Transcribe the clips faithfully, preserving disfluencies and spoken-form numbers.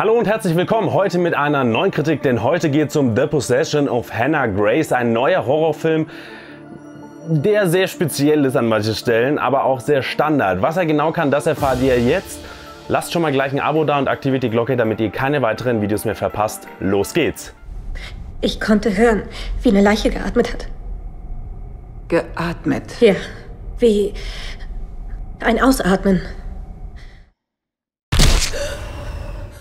Hallo und herzlich willkommen heute mit einer neuen Kritik, denn heute geht es um The Possession of Hannah Grace, ein neuer Horrorfilm, der sehr speziell ist an manchen Stellen, aber auch sehr Standard. Was er genau kann, das erfahrt ihr jetzt. Lasst schon mal gleich ein Abo da und aktiviert die Glocke, damit ihr keine weiteren Videos mehr verpasst. Los geht's! Ich konnte hören, wie eine Leiche geatmet hat. Geatmet? Ja, wie ein Ausatmen.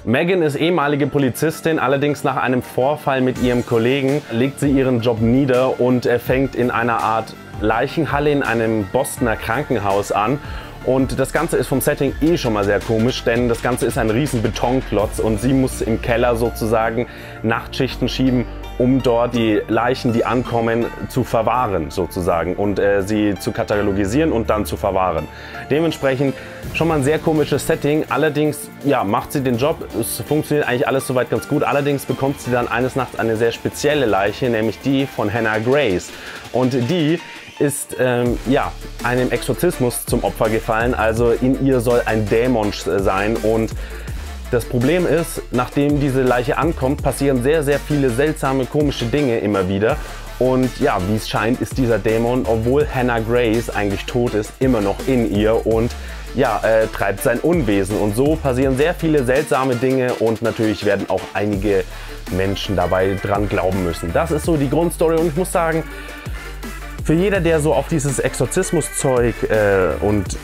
Megan ist ehemalige Polizistin, allerdings nach einem Vorfall mit ihrem Kollegen legt sie ihren Job nieder und fängt in einer Art Leichenhalle in einem Bostoner Krankenhaus an. Und das Ganze ist vom Setting eh schon mal sehr komisch, denn das Ganze ist ein riesen Betonklotz und sie muss im Keller sozusagen Nachtschichten schieben, um dort die Leichen, die ankommen, zu verwahren sozusagen und äh, sie zu katalogisieren und dann zu verwahren. Dementsprechend schon mal ein sehr komisches Setting, allerdings ja, macht sie den Job, es funktioniert eigentlich alles soweit ganz gut, allerdings bekommt sie dann eines Nachts eine sehr spezielle Leiche, nämlich die von Hannah Grace, und die ist ähm, ja, einem Exorzismus zum Opfer gefallen, also in ihr soll ein Dämon sein. Und das Problem ist, nachdem diese Leiche ankommt, passieren sehr, sehr viele seltsame, komische Dinge immer wieder. Und ja, wie es scheint, ist dieser Dämon, obwohl Hannah Grace eigentlich tot ist, immer noch in ihr und ja, äh, treibt sein Unwesen. Und so passieren sehr viele seltsame Dinge und natürlich werden auch einige Menschen dabei dran glauben müssen. Das ist so die Grundstory und ich muss sagen, für jeder, der so auf dieses Exorzismus-Zeug äh, und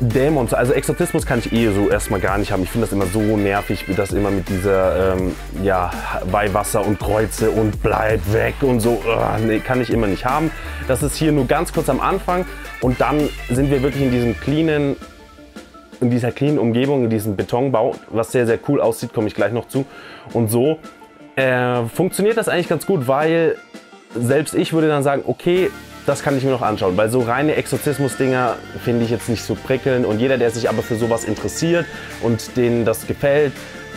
Dämons, also Exorzismus kann ich eh so erstmal gar nicht haben. Ich finde das immer so nervig, wie das immer mit dieser, ähm, ja, Weihwasser und Kreuze und bleib weg und so. Ugh, nee, kann ich immer nicht haben. Das ist hier nur ganz kurz am Anfang und dann sind wir wirklich in diesem cleanen, in dieser cleanen Umgebung, in diesem Betonbau, was sehr, sehr cool aussieht, komme ich gleich noch zu. Und so äh, funktioniert das eigentlich ganz gut, weil selbst ich würde dann sagen, okay, das kann ich mir noch anschauen, weil so reine Exorzismus-Dinger finde ich jetzt nicht so prickelnd und jeder, der sich aber für sowas interessiert und denen das gefällt,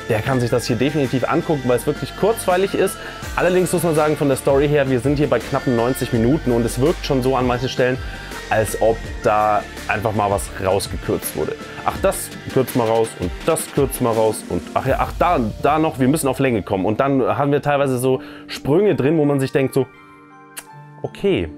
der kann sich das hier definitiv angucken, weil es wirklich kurzweilig ist. Allerdings muss man sagen, von der Story her, wir sind hier bei knappen neunzig Minuten und es wirkt schon so an manchen Stellen, als ob da einfach mal was rausgekürzt wurde. Ach, das kürzt mal raus und das kürzt mal raus und ach ja, ach da, da noch, wir müssen auf Länge kommen. Und dann haben wir teilweise so Sprünge drin, wo man sich denkt so, okay,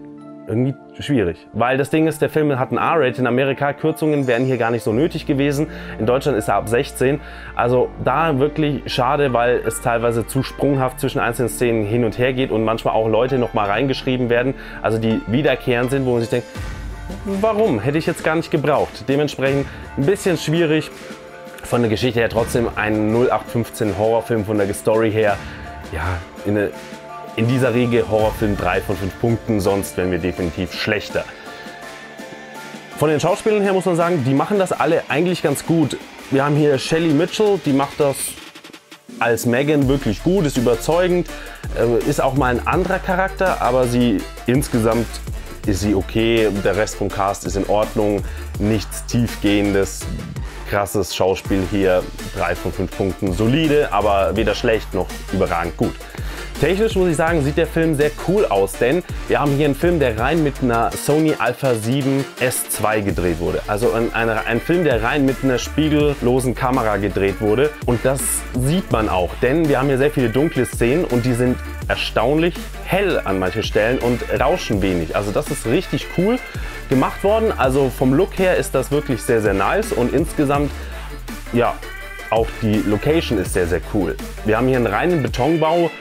irgendwie schwierig, weil das Ding ist, der Film hat ein R-Rating, in Amerika Kürzungen wären hier gar nicht so nötig gewesen, in Deutschland ist er ab sechzehn, also da wirklich schade, weil es teilweise zu sprunghaft zwischen einzelnen Szenen hin und her geht und manchmal auch Leute nochmal reingeschrieben werden, also die wiederkehrend sind, wo man sich denkt, warum, hätte ich jetzt gar nicht gebraucht, dementsprechend ein bisschen schwierig, von der Geschichte her trotzdem ein null acht fünfzehn Horrorfilm, von der Story her, ja, in eine In dieser Regel Horrorfilm drei von fünf Punkten, sonst wären wir definitiv schlechter. Von den Schauspielern her muss man sagen, die machen das alle eigentlich ganz gut. Wir haben hier Shelley Mitchell, die macht das als Megan wirklich gut, ist überzeugend, ist auch mal ein anderer Charakter, aber sie insgesamt ist sie okay, der Rest vom Cast ist in Ordnung, nichts tiefgehendes, krasses Schauspiel hier, drei von fünf Punkten, solide, aber weder schlecht noch überragend gut. Technisch muss ich sagen, sieht der Film sehr cool aus, denn wir haben hier einen Film, der rein mit einer Sony Alpha sieben S zwei gedreht wurde. Also ein, ein, ein Film, der rein mit einer spiegellosen Kamera gedreht wurde. Und das sieht man auch, denn wir haben hier sehr viele dunkle Szenen und die sind erstaunlich hell an manchen Stellen und rauschen wenig. Also das ist richtig cool gemacht worden. Also vom Look her ist das wirklich sehr, sehr nice und insgesamt, ja, auch die Location ist sehr, sehr cool. Wir haben hier einen reinen Betonbau.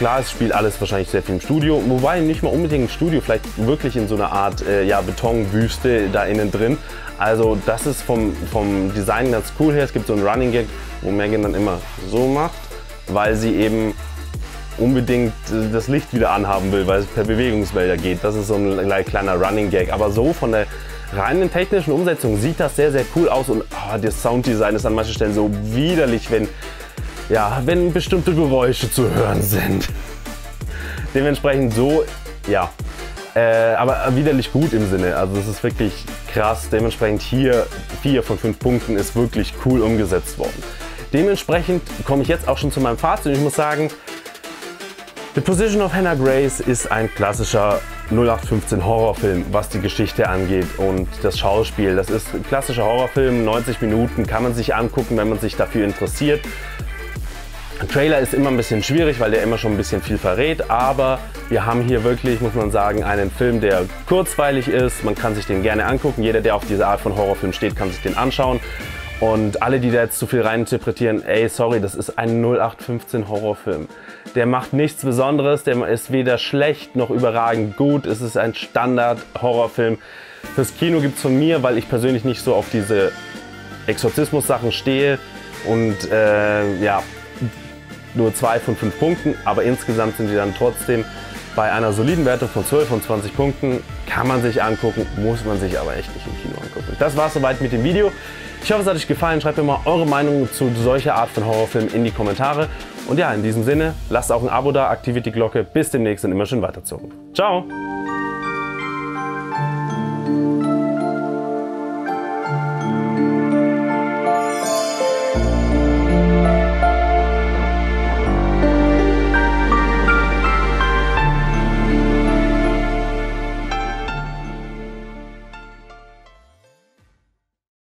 Klar, es spielt alles wahrscheinlich sehr viel im Studio, wobei nicht mal unbedingt im Studio, vielleicht wirklich in so einer Art äh, ja, Betonwüste da innen drin. Also das ist vom, vom Design ganz cool her. Es gibt so einen Running Gag, wo Megan dann immer so macht, weil sie eben unbedingt äh, das Licht wieder anhaben will, weil es per Bewegungsmelder geht. Das ist so ein kleiner Running Gag, aber so von der reinen technischen Umsetzung sieht das sehr, sehr cool aus und oh, das Sounddesign ist an manchen Stellen so widerlich, wenn Ja, wenn bestimmte Geräusche zu hören sind. Dementsprechend so, ja, äh, aber widerlich gut im Sinne, also es ist wirklich krass. Dementsprechend hier vier von fünf Punkten ist wirklich cool umgesetzt worden. Dementsprechend komme ich jetzt auch schon zu meinem Fazit. Ich muss sagen, The Possession of Hannah Grace ist ein klassischer null acht fünfzehn Horrorfilm, was die Geschichte angeht und das Schauspiel. Das ist ein klassischer Horrorfilm, neunzig Minuten, kann man sich angucken, wenn man sich dafür interessiert. Trailer ist immer ein bisschen schwierig, weil der immer schon ein bisschen viel verrät, aber wir haben hier wirklich, muss man sagen, einen Film, der kurzweilig ist. Man kann sich den gerne angucken. Jeder, der auf diese Art von Horrorfilm steht, kann sich den anschauen. Und alle, die da jetzt zu viel reininterpretieren, ey, sorry, das ist ein null acht fünfzehn Horrorfilm. Der macht nichts Besonderes, der ist weder schlecht noch überragend gut. Es ist ein Standard-Horrorfilm. Fürs Kino gibt es von mir, weil ich persönlich nicht so auf diese Exorzismus-Sachen stehe. Und äh, ja, nur zwei von fünf Punkten, aber insgesamt sind die dann trotzdem bei einer soliden Wertung von zwölf von zwanzig Punkten. Kann man sich angucken, muss man sich aber echt nicht im Kino angucken. Das war es soweit mit dem Video. Ich hoffe, es hat euch gefallen. Schreibt mir mal eure Meinung zu solcher Art von Horrorfilmen in die Kommentare. Und ja, in diesem Sinne, lasst auch ein Abo da, aktiviert die Glocke. Bis demnächst und immer schön weiterzocken. Ciao!